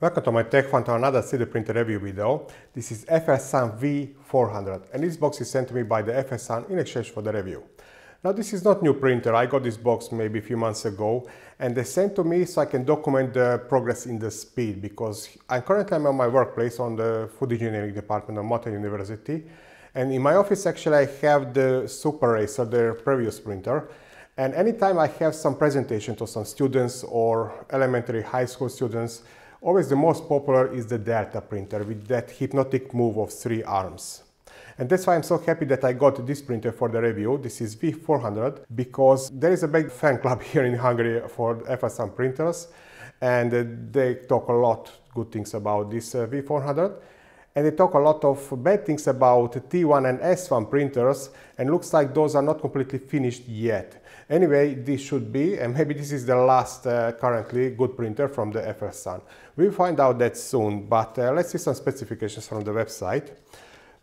Welcome to my Tech Fund to another 3D printer review video. This is FSUN V400 and this box is sent to me by the FSUN in exchange for the review. Now this is not new printer, I got this box maybe a few months ago and they sent to me so I can document the progress in the speed because I'm currently on my workplace on the Food Engineering Department of Martin University, and in my office actually I have the Super Racer, their previous printer. And anytime I have some presentation to some students or elementary high school students, always the most popular is the Delta printer with that hypnotic move of three arms. And that's why I'm so happy that I got this printer for the review. This is V400 because there is a big fan club here in Hungary for FSUN printers and they talk a lot of good things about this V400. And they talk a lot of bad things about T1 and S1 printers, and looks like those are not completely finished yet. Anyway, this should be, and maybe this is the last currently good printer from the FSUN. We'll find out that soon, but let's see some specifications from the website.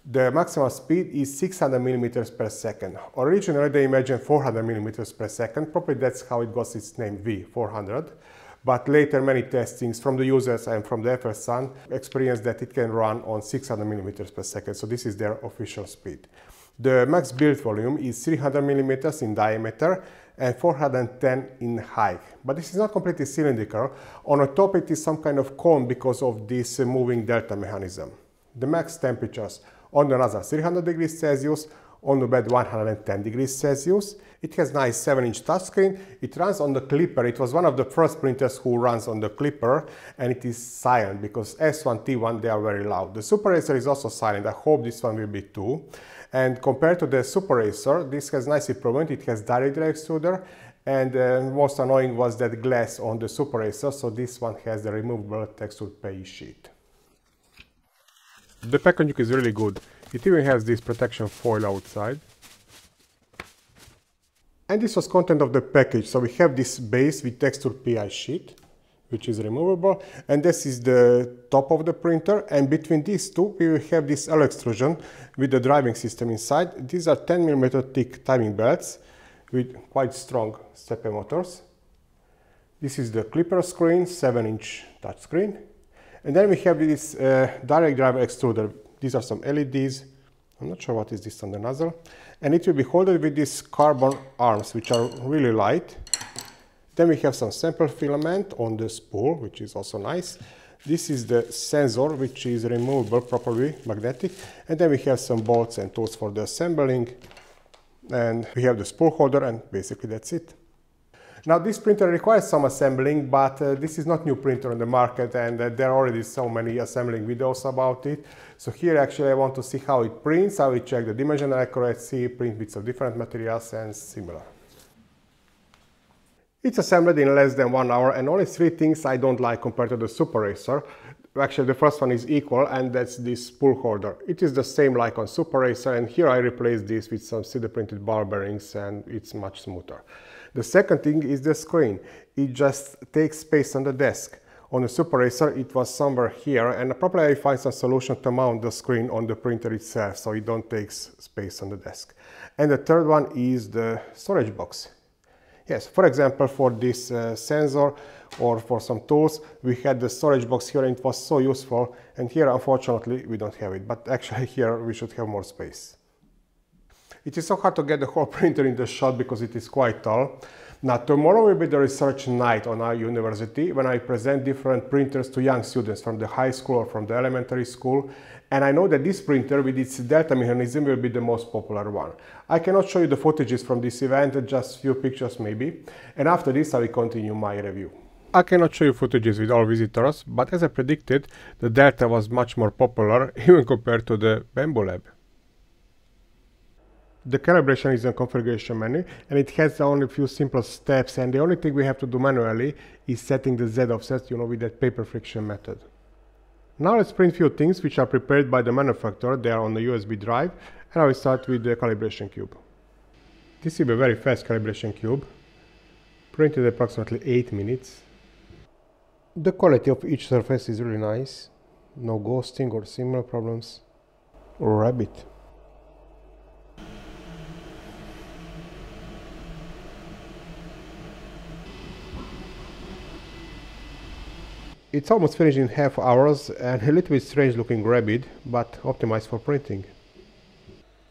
The maximum speed is 600 millimeters per second. Originally they imagined 400 millimeters per second, probably that's how it got its name V400. But later many testings from the users and from the FSUN experience that it can run on 600 millimeters per second, so this is their official speed. The max build volume is 300 millimeters in diameter and 410 in height. But this is not completely cylindrical, on the top it is some kind of cone because of this moving delta mechanism. The max temperatures on the nozzle 300 degrees Celsius, on the bed 110 degrees Celsius. It has nice 7-inch touchscreen. It runs on the Klipper. It was one of the first printers who runs on the Klipper, and it is silent because S1, T1, they are very loud. The Super Racer is also silent. I hope this one will be too. And compared to the Super Racer, this has nice improvement. It has direct drive extruder, and most annoying was that glass on the Super Racer, so this one has the removable textured PEI sheet. The packaging is really good. It even has this protection foil outside. And this was content of the package. So we have this base with textured PEI sheet, which is removable. And this is the top of the printer. And between these two, we will have this alloy extrusion with the driving system inside. These are 10mm thick timing belts with quite strong stepper motors. This is the Klipper screen, 7-inch touchscreen. And then we have this direct drive extruder. These are some LEDs. I'm not sure what is this on the nozzle. And it will be holded with these carbon arms, which are really light. Then we have some sample filament on the spool, which is also nice. This is the sensor, which is removable, properly magnetic. And then we have some bolts and tools for the assembling. And we have the spool holder, and basically that's it. Now this printer requires some assembling, but this is not new printer on the market, and there are already so many assembling videos about it. So here actually I want to see how it prints, how it checks the dimensional accuracy, print bits of different materials and similar. It's assembled in less than 1 hour, and only three things I don't like compared to the Super Racer. Actually the first one is equal, and that's this spool holder. It is the same like on Super Racer, and here I replaced this with some 3D printed ball bearings and it's much smoother. The second thing is the screen. It just takes space on the desk. On the Super Racer it was somewhere here, and probably I find some solution to mount the screen on the printer itself so it don't take space on the desk. And the third one is the storage box. Yes, for example, for this sensor or for some tools, we had the storage box here and it was so useful, and here unfortunately we don't have it, but actually here we should have more space. It is so hard to get the whole printer in the shot because it is quite tall. Now tomorrow will be the research night on our university when I present different printers to young students from the high school or from the elementary school. And I know that this printer with its delta mechanism will be the most popular one. I cannot show you the footages from this event, just few pictures maybe. And after this I will continue my review. I cannot show you footages with all visitors, but as I predicted, the Delta was much more popular even compared to the Bambu Lab. The calibration is in configuration menu, and it has only a few simple steps, and the only thing we have to do manually is setting the Z offset, you know, with that paper friction method. Now let's print few things which are prepared by the manufacturer. They are on the USB drive, and I will start with the calibration cube. This will be a very fast calibration cube, printed approximately 8 minutes. The quality of each surface is really nice, no ghosting or similar problems. Rabbit. It's almost finished in half hours and a little bit strange looking rabbit, but optimized for printing.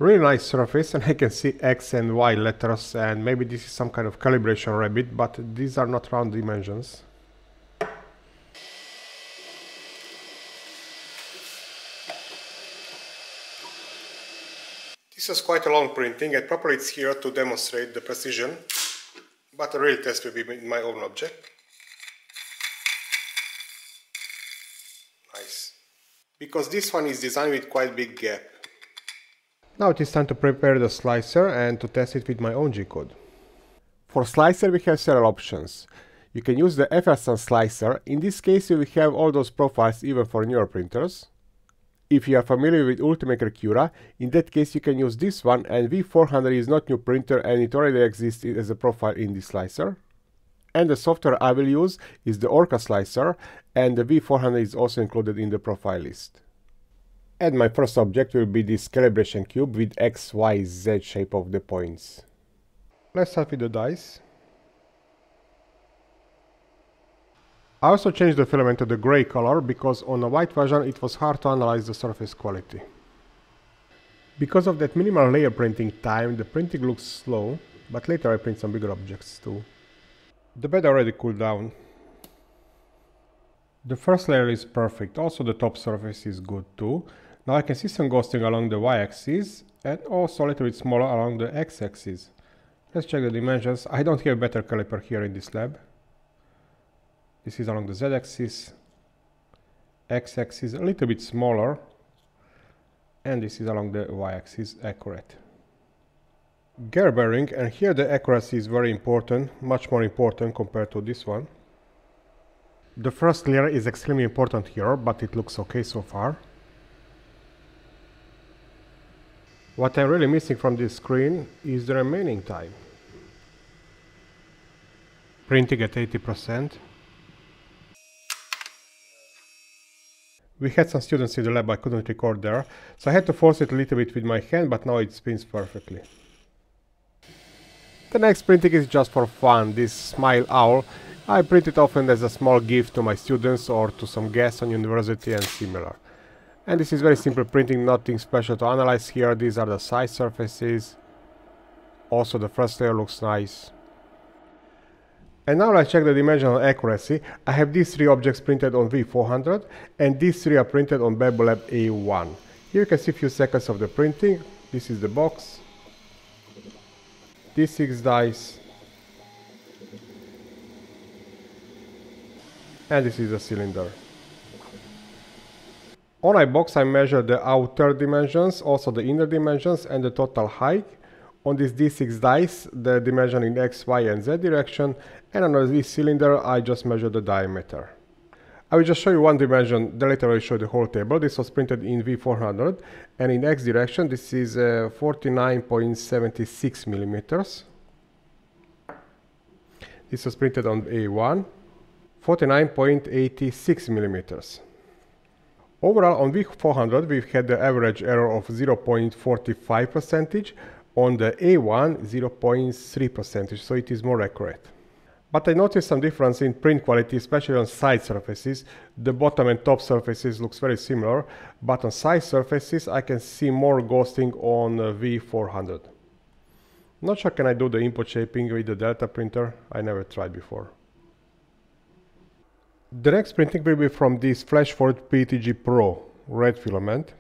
Really nice surface, and I can see X and Y letters, and maybe this is some kind of calibration rabbit, but these are not round dimensions. This was quite a long printing, and probably it's here to demonstrate the precision, but a real test will be in my own object. Nice. Because this one is designed with quite big gap. Now it is time to prepare the slicer and to test it with my own G-code. For slicer we have several options. You can use the FSN slicer. In this case you will have all those profiles even for newer printers. If you are familiar with Ultimaker Cura, in that case you can use this one, and V400 is not new printer and it already exists as a profile in this slicer. And the software I will use is the Orca Slicer, and the V400 is also included in the profile list. And my first object will be this calibration cube with X, Y, Z shape of the points. Let's start with the dies. I also changed the filament to the grey color because on a white version it was hard to analyze the surface quality. Because of that minimal layer printing time, the printing looks slow, but later I print some bigger objects too. The bed already cooled down. The first layer is perfect, also the top surface is good too. Now I can see some ghosting along the y-axis and also a little bit smaller along the x-axis. Let's check the dimensions. I don't have a better caliper here in this lab. This is along the z-axis, x-axis a little bit smaller, and this is along the y-axis, accurate. Gear bearing, and here the accuracy is very important, much more important compared to this one. The first layer is extremely important here, but it looks okay so far. What I'm really missing from this screen is the remaining time. Printing at 80%. We had some students in the lab, I couldn't record there, so I had to force it a little bit with my hand, but now it spins perfectly. The next printing is just for fun, this smile owl. I print it often as a small gift to my students or to some guests on university and similar. And this is very simple printing, nothing special to analyze here. These are the side surfaces. Also the first layer looks nice. And now let's check the dimensional accuracy. I have these three objects printed on V400 and these three are printed on Bambu Lab A1. Here you can see a few seconds of the printing. This is the box. These six dies. And this is the cylinder. On my box I measure the outer dimensions, also the inner dimensions and the total height. On these D6 dies, the dimension in X, Y and Z direction, and on this cylinder I just measure the diameter. I will just show you one dimension, then later I will show the whole table. This was printed in V400 and in X direction this is 49.76 millimeters. This was printed on A1. 49.86 millimeters. Overall on V400 we've had the average error of 0.45%, on the A1 0.3%, so it is more accurate. But I noticed some difference in print quality, especially on side surfaces. The bottom and top surfaces looks very similar, but on side surfaces I can see more ghosting on V400. Not sure can I do the input shaping with the Delta printer, I never tried before. The next printing will be from this Flashforge PETG Pro red filament.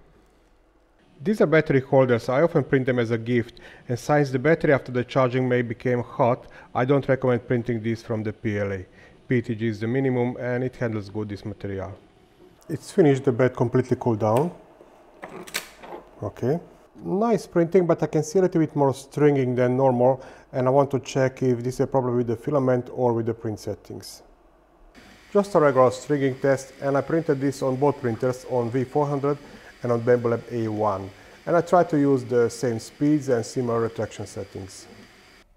These are battery holders, I often print them as a gift, and since the battery after the charging may become hot, I don't recommend printing these from the PLA. PETG is the minimum and it handles good this material. It's finished, the bed completely cooled down. Okay. Nice printing, but I can see a little bit more stringing than normal, and I want to check if this is a problem with the filament or with the print settings. Just a regular stringing test, and I printed this on both printers, on V400 and on Bambu Lab A1, and I tried to use the same speeds and similar retraction settings.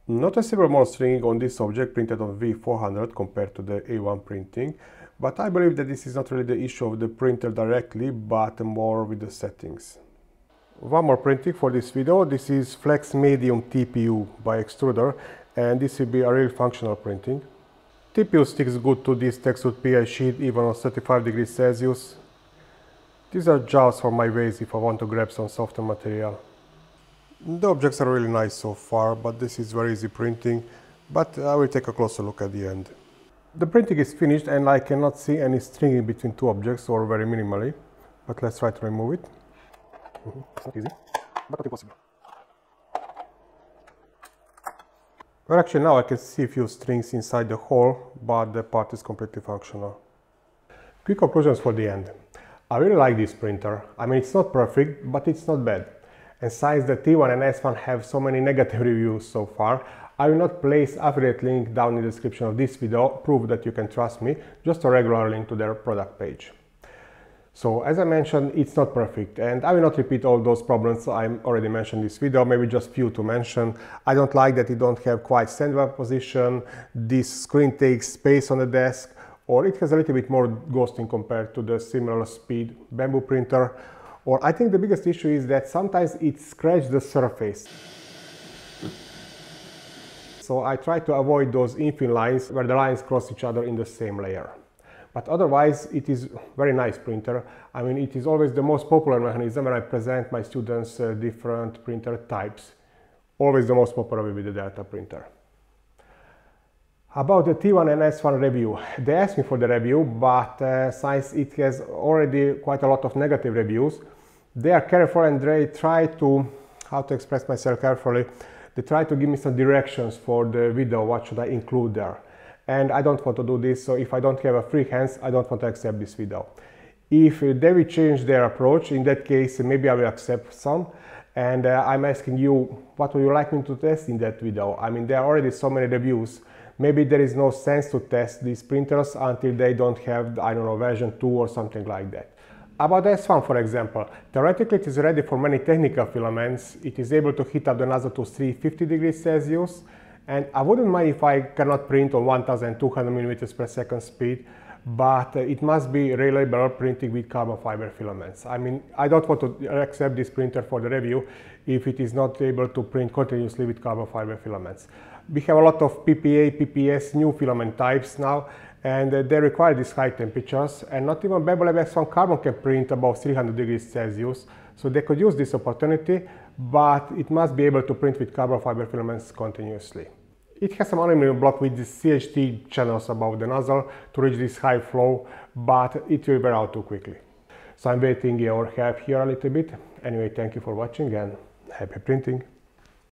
Noticeable more stringing on this object printed on V400 compared to the A1 printing, but I believe that this is not really the issue of the printer directly, but more with the settings. One more printing for this video, this is Flex Medium TPU by Extruder, and this will be a real functional printing. TPU sticks good to this textured PEI sheet even on 35 degrees Celsius. These are jobs for my waist if I want to grab some softer material. The objects are really nice so far, but this is very easy printing, but I will take a closer look at the end. The printing is finished and I cannot see any stringing between two objects, or very minimally, but let's try to remove it. It's not easy, but not impossible. Well, actually now I can see a few strings inside the hole, but the part is completely functional. Quick conclusions for the end. I really like this printer. I mean, it's not perfect, but it's not bad. And since the T1 and S1 have so many negative reviews so far, I will not place affiliate link down in the description of this video, proof that you can trust me, just a regular link to their product page. So, as I mentioned, it's not perfect, and I will not repeat all those problems I already mentioned in this video, maybe just few to mention. I don't like that it don't have quite standard position, this screen takes space on the desk, or it has a little bit more ghosting compared to the similar speed Bambu printer, or I think the biggest issue is that sometimes it scratches the surface. So I try to avoid those infill lines where the lines cross each other in the same layer. But otherwise it is very nice printer. I mean, it is always the most popular mechanism when I present my students different printer types. Always the most popular will be the Delta printer. About the T1 and S1 review, they asked me for the review, but since it has already quite a lot of negative reviews, they are careful and they try to, how to express myself carefully, they try to give me some directions for the video, what should I include there. And I don't want to do this, so if I don't have a free hands, I don't want to accept this video. If they will change their approach, in that case maybe I will accept some. And I'm asking you, what would you like me to test in that video? I mean, there are already so many reviews. Maybe there is no sense to test these printers until they don't have, I don't know, version 2 or something like that. About S1, for example, theoretically it is ready for many technical filaments. It is able to heat up the nozzle to 350 degrees Celsius. And I wouldn't mind if I cannot print on 1200 millimeters per second speed, but it must be reliable printing with carbon fiber filaments. I mean, I don't want to accept this printer for the review if it is not able to print continuously with carbon fiber filaments. We have a lot of PPA, PPS, new filament types now, and they require these high temperatures, and not even Bambu Lab A1 carbon can print above 300 degrees Celsius, so they could use this opportunity, but it must be able to print with carbon fiber filaments continuously. It has some aluminum block with the CHT channels above the nozzle to reach this high flow, but it will wear out too quickly. So I'm waiting your help here a little bit. Anyway, thank you for watching and happy printing!